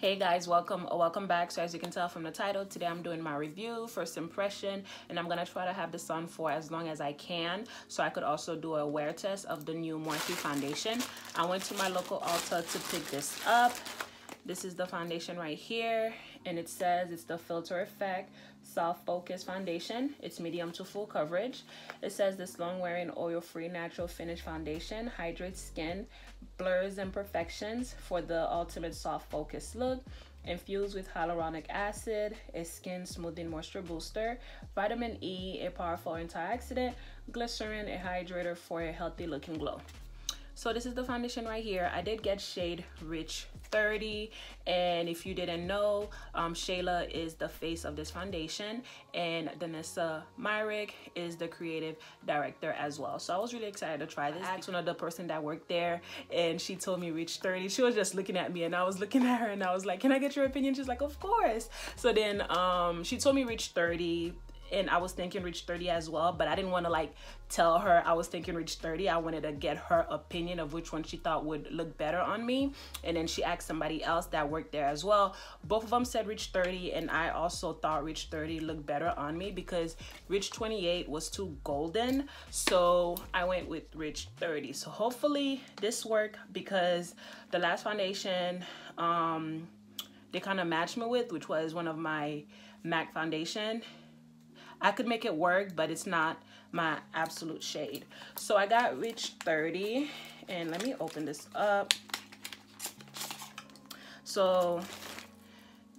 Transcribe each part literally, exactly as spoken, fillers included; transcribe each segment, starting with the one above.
Hey guys, welcome or welcome back. So as you can tell from the title, today I'm doing my review, first impression, and I'm gonna try to have this on for as long as I can so I could also do a wear test of the new Morphe foundation. I went to my local Ulta to pick this up. This is the foundation right here, and it says it's the Filter Effect Soft Focus Foundation. It's medium to full coverage. It says this long-wearing, oil-free, natural finish foundation hydrates skin, blurs imperfections for the ultimate soft focus look. Infused with hyaluronic acid, a skin smoothing moisture booster, vitamin E, a powerful antioxidant, glycerin, a hydrator for a healthy looking glow. So this is the foundation right here. I did get shade Rich thirty, and if you didn't know, um, Shayla is the face of this foundation, and Danessa Myrick is the creative director as well. So I was really excited to try this. I asked one of the person that worked there, and she told me Rich thirty. She was just looking at me, and I was looking at her, and I was like, "Can I get your opinion?" She's like, "Of course." So then um, she told me Rich thirty. And I was thinking Rich thirty as well, but I didn't want to like tell her I was thinking Rich thirty. I wanted to get her opinion of which one she thought would look better on me. And then she asked somebody else that worked there as well. Both of them said Rich thirty, and I also thought Rich thirty looked better on me because Rich twenty-eight was too golden. So I went with Rich thirty. So hopefully this works, because the last foundation um, they kind of matched me with, which was one of my MAC foundation, I could make it work, but it's not my absolute shade. So I got Rich thirty, and let me open this up. So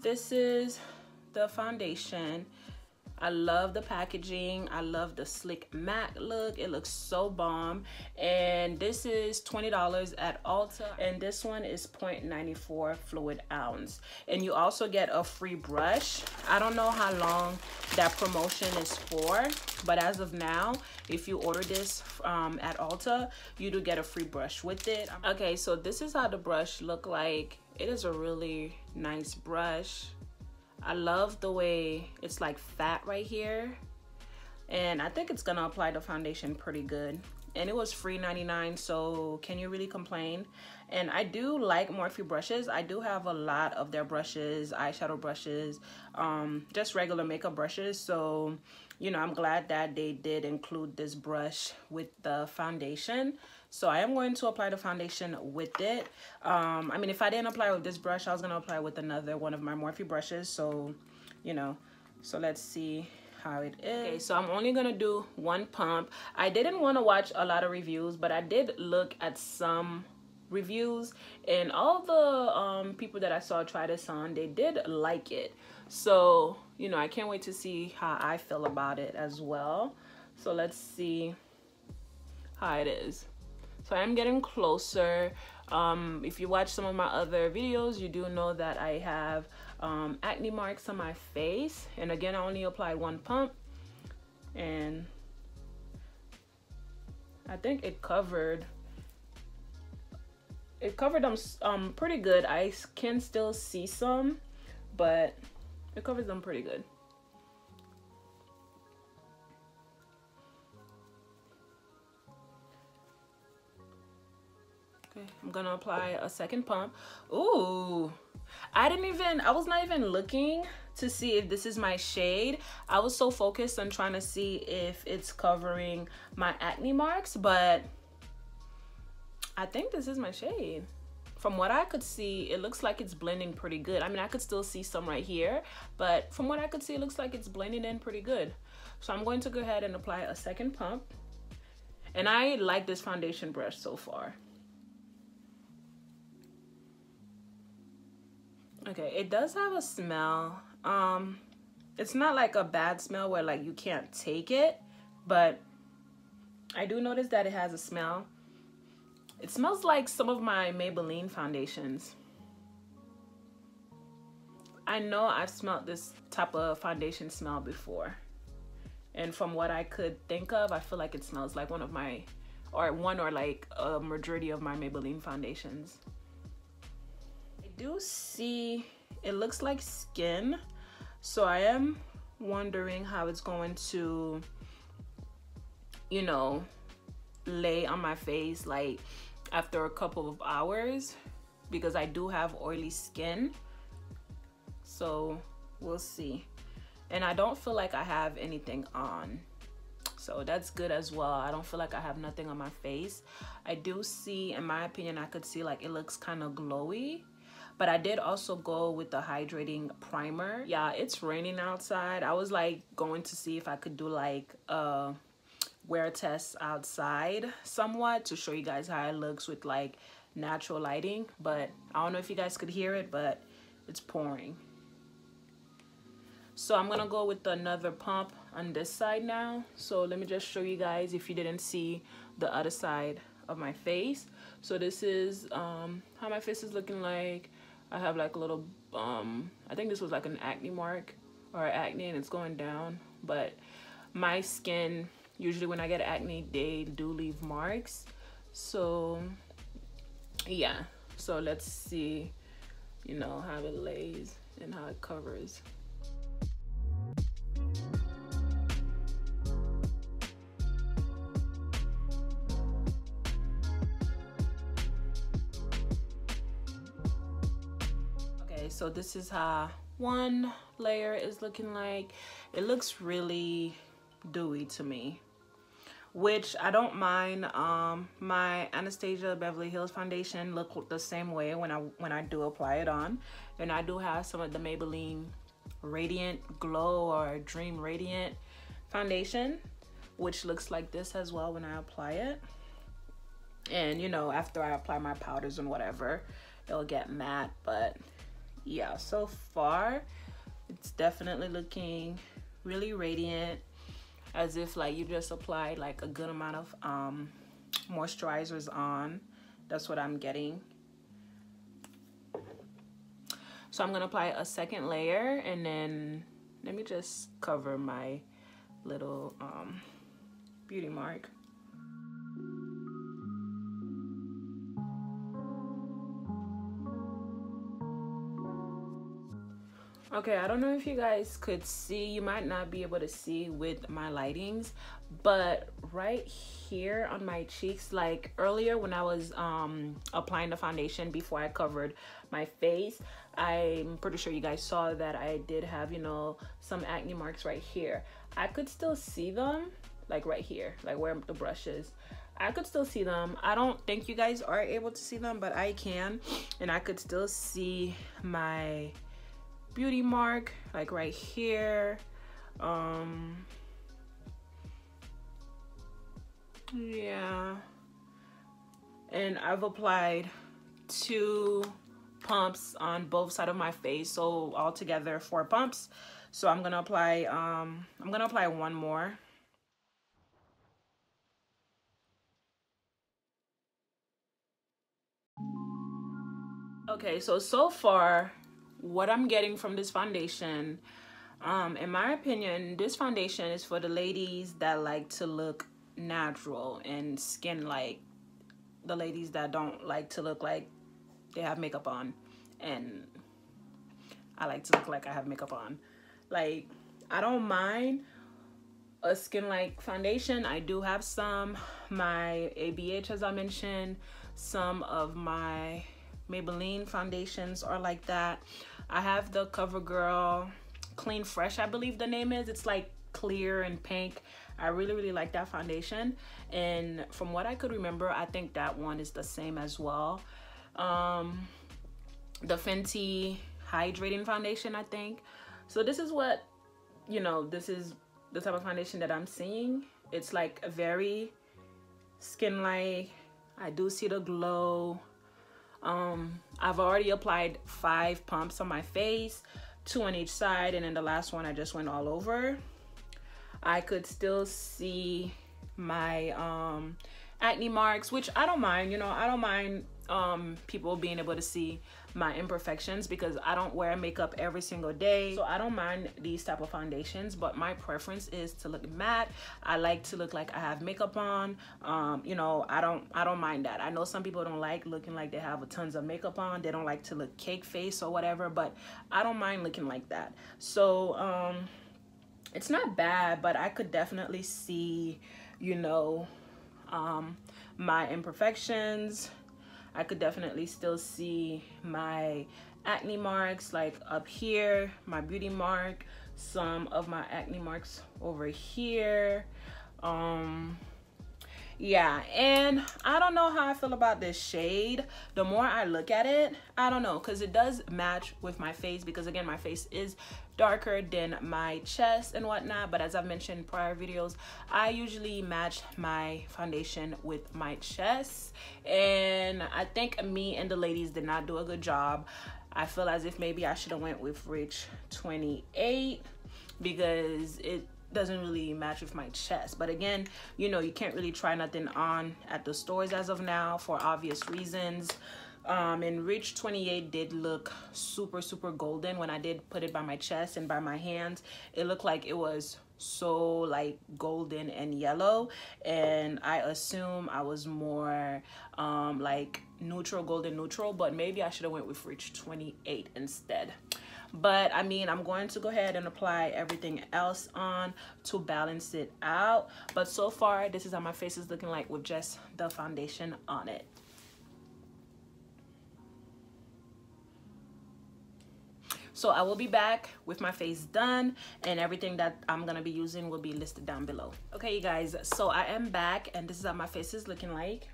this is the foundation. I love the packaging. I love the slick matte look. It looks so bomb. And this is twenty dollars at Ulta. And this one is zero point nine four fluid ounce. And you also get a free brush. I don't know how long that promotion is for, but as of now, if you order this um, at Ulta, you do get a free brush with it. Okay, so this is how the brush look like. It is a really nice brush. I love the way it's like fat right here, and I think it's gonna apply the foundation pretty good. And it was free ninety-nine, so can you really complain? And I do like Morphe brushes. I do have a lot of their brushes, eyeshadow brushes, um, just regular makeup brushes. So, you know, I'm glad that they did include this brush with the foundation. So I am going to apply the foundation with it. Um, I mean, if I didn't apply with this brush, I was gonna apply with another one of my Morphe brushes. So, you know, so let's see how it is. Okay, so I'm only gonna do one pump. I didn't want to watch a lot of reviews, but I did look at some reviews, and all the um people that I saw try this on, they did like it. So, you know, I can't wait to see how I feel about it as well. So let's see how it is. So I'm getting closer. Um if you watch some of my other videos, you do know that I have um acne marks on my face, and again I only applied one pump, and I think it covered it covered them um pretty good. I can still see some, but it covers them pretty good. Okay, I'm gonna apply a second pump. Ooh, I didn't even, I was not even looking to see if this is my shade. I was so focused on trying to see if it's covering my acne marks, but I think this is my shade. From what I could see, it looks like it's blending pretty good. I mean, I could still see some right here, but from what I could see, it looks like it's blending in pretty good. So I'm going to go ahead and apply a second pump. And I like this foundation brush so far. Okay, it does have a smell. Um, it's not like a bad smell where like you can't take it, but I do notice that it has a smell. It smells like some of my Maybelline foundations. I know I've smelled this type of foundation smell before, and from what I could think of, I feel like it smells like one of my, or one or like a majority of my Maybelline foundations. Do see it looks like skin, so I am wondering how it's going to, you know, lay on my face like after a couple of hours, because I do have oily skin. so we'll see. And I don't feel like I have anything on, so that's good as well. I don't feel like I have nothing on my face. I do see, in my opinion, I could see like it looks kind of glowy. But I did also go with the hydrating primer. Yeah, it's raining outside. I was like going to see if I could do like a wear test outside somewhat to show you guys how it looks with like natural lighting. But I don't know if you guys could hear it, but it's pouring. So I'm gonna go with another pump on this side now. So let me just show you guys if you didn't see the other side of my face. So this is um, how my face is looking like. I have like a little, um, I think this was like an acne mark or acne, and it's going down. But my skin, usually when I get acne, they do leave marks. So yeah, so let's see, you know, how it lays and how it covers. So this is how one layer is looking like. It looks really dewy to me, which I don't mind. Um, my Anastasia Beverly Hills foundation look the same way when I when I do apply it on. And I do have some of the Maybelline Radiant Glow or Dream Radiant foundation, which looks like this as well when I apply it. And you know, after I apply my powders and whatever, it'll get matte, but yeah, so far it's definitely looking really radiant, as if like you just applied like a good amount of um moisturizers on. That's what I'm getting. So I'm gonna apply a second layer, and then let me just cover my little um beauty mark. Okay, I don't know if you guys could see, you might not be able to see with my lightings, but right here on my cheeks, like earlier when I was um, applying the foundation before I covered my face, I'm pretty sure you guys saw that I did have, you know, some acne marks right here. I could still see them, like right here, like where the brush is. I could still see them. I don't think you guys are able to see them, but I can, and I could still see my beauty mark like right here. Um yeah, and I've applied two pumps on both sides of my face, so altogether four pumps. So I'm gonna apply um I'm gonna apply one more. Okay, so so far what I'm getting from this foundation, um in my opinion, this foundation is for the ladies that like to look natural and skin like, the ladies that don't like to look like they have makeup on, and I like to look like I have makeup on. Like, I don't mind a skin like foundation. I do have some, my A B H, as I mentioned, some of my Maybelline foundations are like that. I have the Covergirl Clean Fresh, I believe the name is. It's like clear and pink. I really really like that foundation, and from what I could remember, I think that one is the same as well. Um the Fenty hydrating foundation, I think. So this is what, you know, this is the type of foundation that I'm seeing. It's like a very skin like I do see the glow. um I've already applied five pumps on my face, two on each side, and then the last one I just went all over. I could still see my um acne marks, which I don't mind. You know, I don't mind um people being able to see my imperfections, because I don't wear makeup every single day, so I don't mind these type of foundations. But my preference is to look matte. I like to look like I have makeup on. Um you know, I don't I don't mind that. I know some people don't like looking like they have tons of makeup on. They don't like to look cake face or whatever, but I don't mind looking like that. So um it's not bad, but I could definitely see, you know, um my imperfections. I could definitely still see my acne marks like up here, my beauty mark, some of my acne marks over here. Um yeah, and I don't know how I feel about this shade. The more I look at it, I don't know, because it does match with my face, because again, my face is darker than my chest and whatnot, but as I've mentioned in prior videos, I usually match my foundation with my chest, and I think me and the ladies did not do a good job. I feel as if maybe I should have went with Rich twenty-eight because it doesn't really match with my chest. But again, you know, you can't really try nothing on at the stores as of now for obvious reasons. Um and Rich twenty-eight did look super super golden when I did put it by my chest and by my hands. It looked like it was so like golden and yellow, and I assume I was more um like neutral, golden neutral, but maybe I should have went with Rich twenty-eight instead. But I mean, I'm going to go ahead and apply everything else on to balance it out. But so far, this is how my face is looking like with just the foundation on it. So I will be back with my face done, and everything that I'm gonna be using will be listed down below. Okay, you guys, so I am back, and this is how my face is looking like.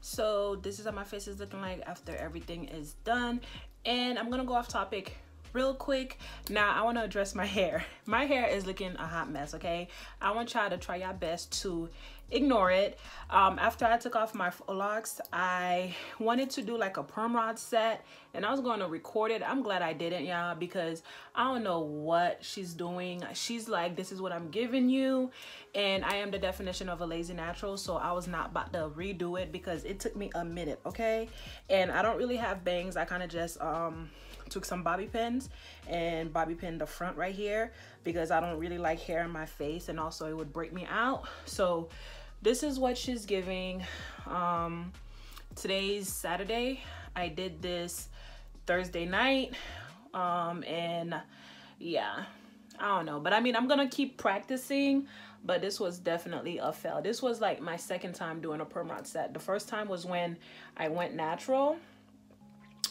So this is how my face is looking like after everything is done. And I'm gonna go off topic real quick. Now I want to address my hair. My hair is looking a hot mess, okay? I want y'all to try your best to ignore it. Um, after I took off my locks, I wanted to do like a perm rod set, and I was going to record it. I'm glad I didn't, y'all, because I don't know what she's doing. She's like, this is what I'm giving you, and I am the definition of a lazy natural, so I was not about to redo it because it took me a minute, okay? And I don't really have bangs. I kind of just um took some bobby pins and bobby pinned the front right here because I don't really like hair in my face, and also it would break me out. So this is what she's giving. Um, today's Saturday. I did this Thursday night. Um, and yeah, I don't know. But I mean, I'm gonna keep practicing, but this was definitely a fail. This was like my second time doing a perm rod set. The first time was when I went natural.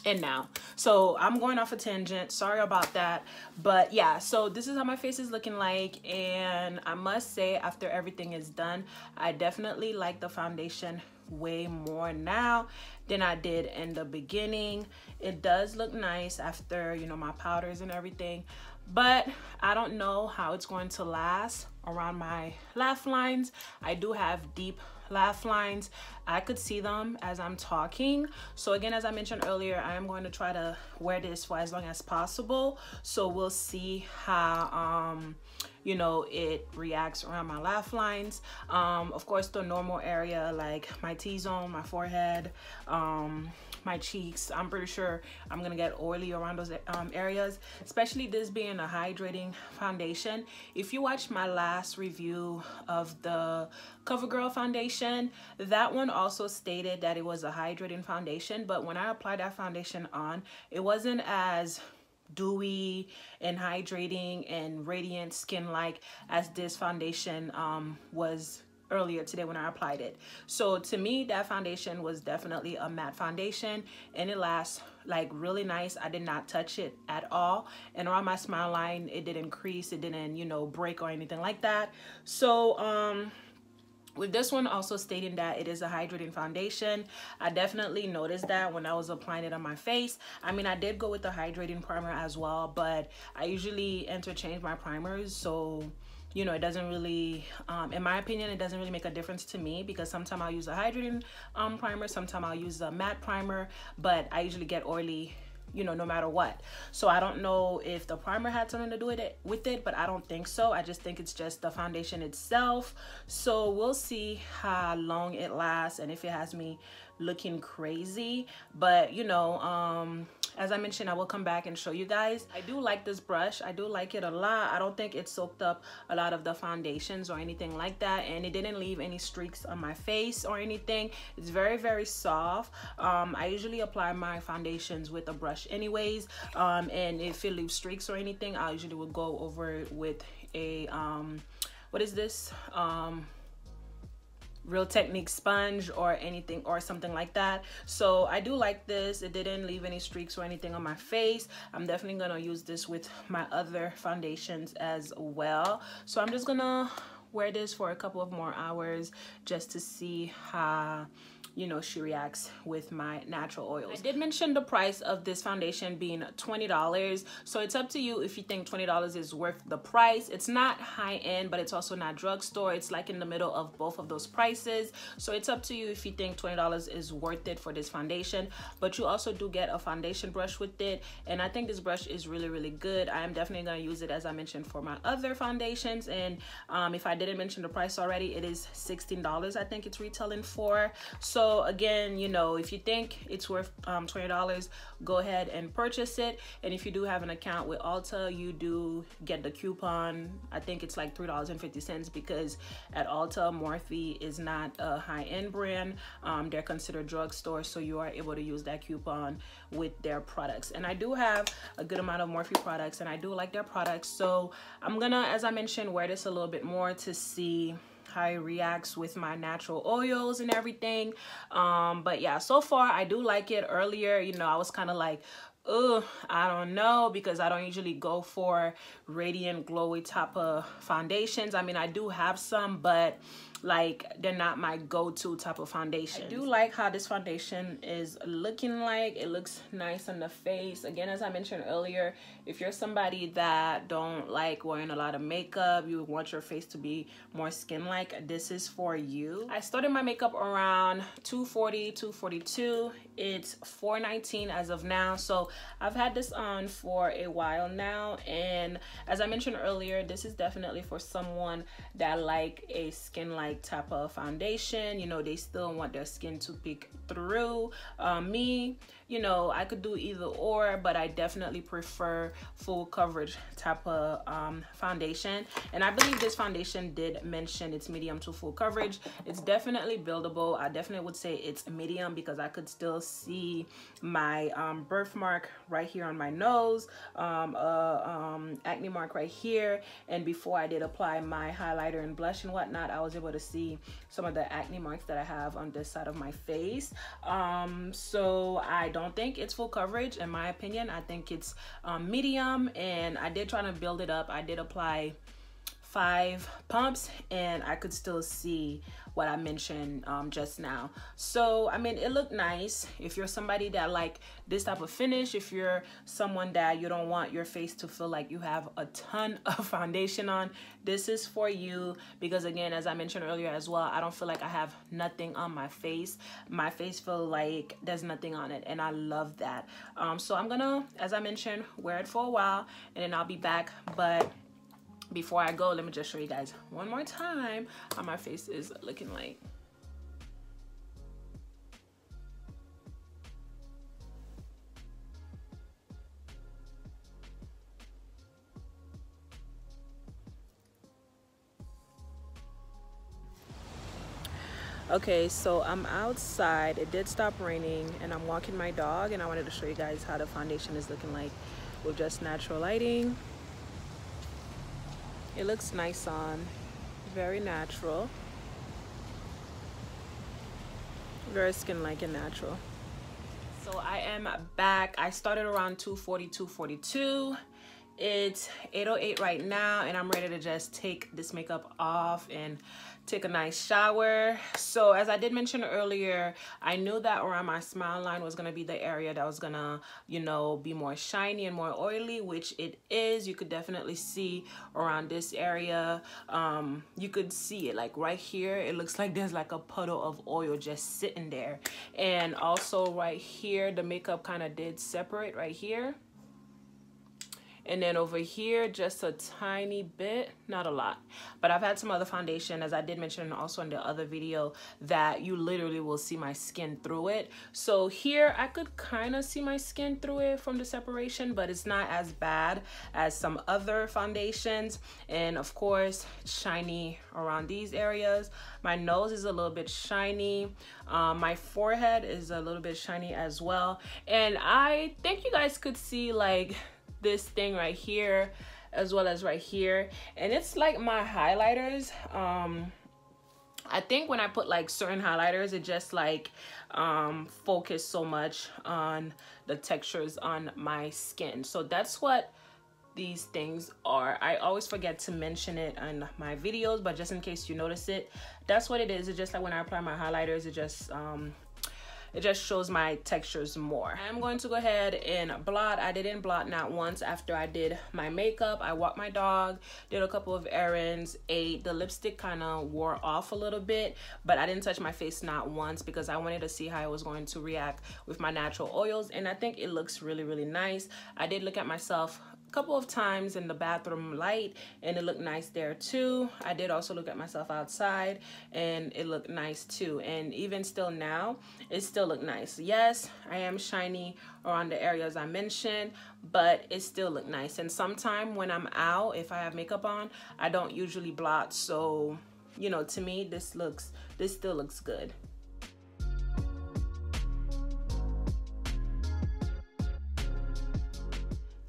And now, so I'm going off a tangent, sorry about that, but yeah, so this is how my face is looking like. And I must say, after everything is done, I definitely like the foundation way more now than I did in the beginning. It does look nice after, you know, my powders and everything, but I don't know how it's going to last around my laugh lines. I do have deep laugh lines. I could see them as I'm talking. So again, as I mentioned earlier, I am going to try to wear this for as long as possible, so we'll see how um you know it reacts around my laugh lines. Um of course, the normal area like my T-zone, my forehead, um my cheeks, I'm pretty sure I'm gonna get oily around those um, areas, especially this being a hydrating foundation. If you watch my last review of the Covergirl foundation, that one also stated that it was a hydrating foundation, but when I applied that foundation on, it wasn't as dewy and hydrating and radiant skin like as this foundation um, was earlier today when I applied it. So to me, that foundation was definitely a matte foundation, and it lasts like really nice. I did not touch it at all, and around my smile line, it didn't crease, it didn't, you know, break or anything like that. So um with this one also stating that it is a hydrating foundation, I definitely noticed that when I was applying it on my face. I mean, I did go with the hydrating primer as well, but I usually interchange my primers, so you know, it doesn't really, um, in my opinion, it doesn't really make a difference to me, because sometimes I'll use a hydrating um, primer, sometimes I'll use a matte primer, but I usually get oily, you know, no matter what. So I don't know if the primer had something to do with it, with it, but I don't think so. I just think it's just the foundation itself. So we'll see how long it lasts and if it has me looking crazy. But you know, um, as I mentioned, I will come back and show you guys. I do like this brush. I do like it a lot. I don't think it soaked up a lot of the foundations or anything like that, and it didn't leave any streaks on my face or anything. It's very, very soft. Um, I usually apply my foundations with a brush anyways, um, and if it leaves streaks or anything, I usually would go over it with a, um, what is this? Um, Real Technique sponge or anything or something like that. So I do like this. It didn't leave any streaks or anything on my face. I'm definitely gonna use this with my other foundations as well. So I'm just gonna wear this for a couple of more hours just to see how, you know, she reacts with my natural oils. I did mention the price of this foundation being twenty dollars. So it's up to you if you think twenty dollars is worth the price. It's not high end, but it's also not drugstore. It's like in the middle of both of those prices. So it's up to you if you think twenty dollars is worth it for this foundation. But you also do get a foundation brush with it. And I think this brush is really, really good. I am definitely gonna use it, as I mentioned, for my other foundations. And um, if I didn't mention the price already, it is sixteen dollars. I think it's retailing for. So So again, you know, if you think it's worth um, twenty dollars, go ahead and purchase it. And if you do have an account with Ulta, you do get the coupon. I think it's like three dollars and fifty cents, because at Ulta, Morphe is not a high-end brand. Um, they're considered drugstore, so you are able to use that coupon with their products. And I do have a good amount of Morphe products, and I do like their products. So I'm gonna, as I mentioned, wear this a little bit more to see how it reacts with my natural oils and everything. Um but yeah, so far I do like it. Earlier, you know, I was kind of like, oh, I don't know, because I don't usually go for radiant glowy type of foundations. I mean, I do have some, but like, they're not my go-to type of foundation. I do like how this foundation is looking. Like, it looks nice on the face. Again, as I mentioned earlier, if you're somebody that don't like wearing a lot of makeup, you want your face to be more skin-like, this is for you. I started my makeup around two forty, two forty-two. It's four nineteen as of now, so I've had this on for a while now. And as I mentioned earlier, this is definitely for someone that like a skin-like type of foundation. You know, they still want their skin to peek through. Uh, me, you know, I could do either or, but I definitely prefer full coverage type of um, foundation. And I believe this foundation did mention it's medium to full coverage. It's definitely buildable. I definitely would say it's medium, because I could still see my um, birthmark right here on my nose, um, uh, um, acne mark right here. And before I did apply my highlighter and blush and whatnot, I was able to see some of the acne marks that I have on this side of my face. Um, so I don't think it's full coverage, in my opinion. I think it's um, medium, and I did try to build it up. I did apply five pumps, and I could still see what I mentioned um, just now. So I mean, it looked nice. If you're somebody that like this type of finish, if you're someone that you don't want your face to feel like you have a ton of foundation on, this is for you. Because again, as I mentioned earlier as well, I don't feel like I have nothing on my face. My face feels like there's nothing on it, and I love that. Um, so I'm gonna, as I mentioned, wear it for a while, and then I'll be back. But before I go, let me just show you guys one more time how my face is looking like. Okay, so I'm outside. It did stop raining, and I'm walking my dog, and I wanted to show you guys how the foundation is looking like with just natural lighting. It looks nice on, very natural, very skin-like and natural. So I am back. I started around two forty, two forty-two. It's eight oh eight right now, and I'm ready to just take this makeup off and take a nice shower. So as I did mention earlier, I knew that around my smile line was gonna be the area that was gonna, you know, be more shiny and more oily, which it is. You could definitely see around this area. Um, you could see it like right here. It looks like there's like a puddle of oil just sitting there. And also right here, the makeup kind of did separate right here. And then over here, just a tiny bit, not a lot. But I've had some other foundation, as I did mention also in the other video, that you literally will see my skin through it. So here, I could kind of see my skin through it from the separation, but it's not as bad as some other foundations. And of course, shiny around these areas. My nose is a little bit shiny. Um, my forehead is a little bit shiny as well. And I think you guys could see like this thing right here, as well as right here, and it's like my highlighters. um I think when I put like certain highlighters, it just like um focused so much on the textures on my skin. So that's what these things are. I always forget to mention it on my videos, but just in case you notice it, that's what it is. It's just like when I apply my highlighters, it just um it just shows my textures more. I'm going to go ahead and blot. I didn't blot not once after I did my makeup. I walked my dog, did a couple of errands, ate. The lipstick kind of wore off a little bit, but I didn't touch my face not once because I wanted to see how I was going to react with my natural oils, and I think it looks really, really nice. I did look at myself couple of times in the bathroom light and it looked nice there too. I did also look at myself outside and it looked nice too, and even still now it still looked nice. Yes, I am shiny around the areas I mentioned, but it still looked nice. And sometime when I'm out, if I have makeup on, I don't usually blot, so you know, to me this looks this still looks good.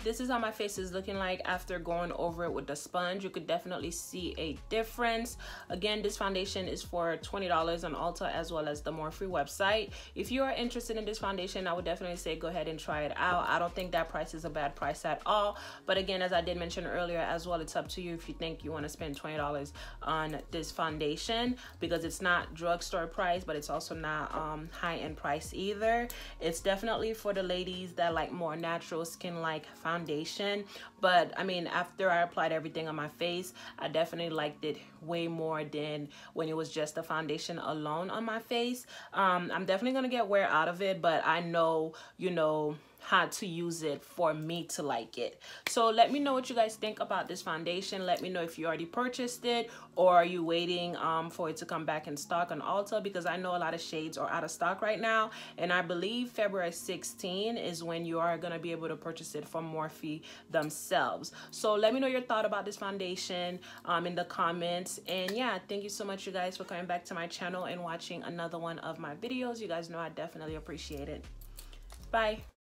This is how my face is looking like after going over it with the sponge. You could definitely see a difference. Again, this foundation is for twenty dollars on Ulta as well as the Morphe website. If you are interested in this foundation, I would definitely say go ahead and try it out. I don't think that price is a bad price at all. But again, as I did mention earlier as well, it's up to you if you think you want to spend twenty dollars on this foundation, because it's not drugstore price, but it's also not um, high-end price either. It's definitely for the ladies that like more natural skin-like foundation. Foundation, but I mean, after I applied everything on my face, I definitely liked it way more than when it was just the foundation alone on my face. um I'm definitely gonna get wear out of it, but I know, you know, how to use it for me to like it. So let me know what you guys think about this foundation. Let me know if you already purchased it, or are you waiting um for it to come back in stock on Ulta, because I know a lot of shades are out of stock right now, and I believe February sixteenth is when you are going to be able to purchase it from Morphe themselves. So let me know your thought about this foundation um in the comments. And yeah, thank you so much you guys for coming back to my channel and watching another one of my videos. You guys know I definitely appreciate it. Bye.